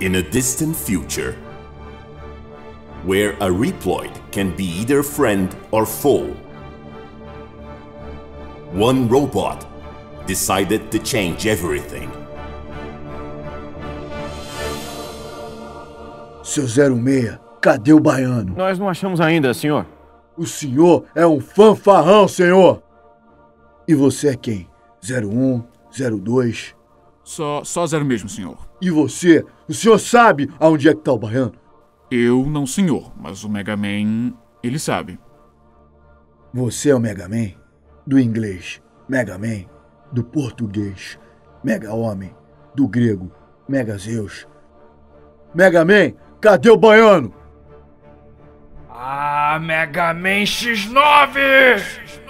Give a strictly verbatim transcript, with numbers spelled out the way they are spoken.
in a distant future, where a Reploid can be either friend or foe. One robot decided to change everything. Seu zero seis, cadê o baiano? Nós não achamos ainda, senhor. O senhor é um fanfarrão, senhor! E você é quem? zero um, zero dois... Só, só zero mesmo, senhor. E você? O senhor sabe aonde é que tá o baiano? Eu não, senhor, mas o Mega Man, ele sabe. Você é o Mega Man? Do inglês, Mega Man. Do português, Mega Homem. Do grego, Mega Zeus. Mega Man, cadê o baiano? Ah, Mega Man X nove!